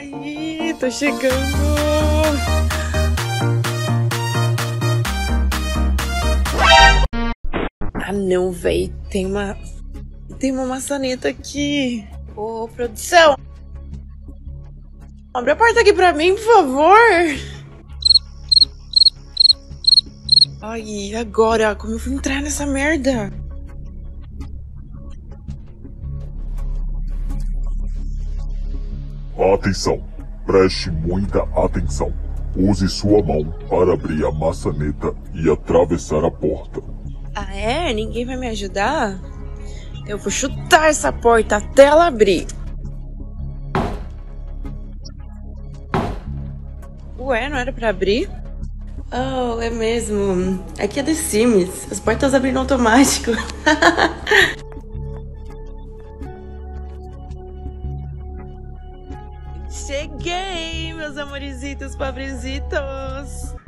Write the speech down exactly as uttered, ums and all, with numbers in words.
Aí, tô chegando! Ah não, véi, tem uma... Tem uma maçaneta aqui! Ô, produção! Abre a porta aqui pra mim, por favor! Ai, agora? Como eu vou entrar nessa merda? Atenção! Preste muita atenção. Use sua mão para abrir a maçaneta e atravessar a porta. Ah é? Ninguém vai me ajudar? Eu vou chutar essa porta até ela abrir. Ué, não era pra abrir? Oh, é mesmo. Aqui é The Sims. As portas abriram automático. Cheguei, meus amorisitos, pobrezitos!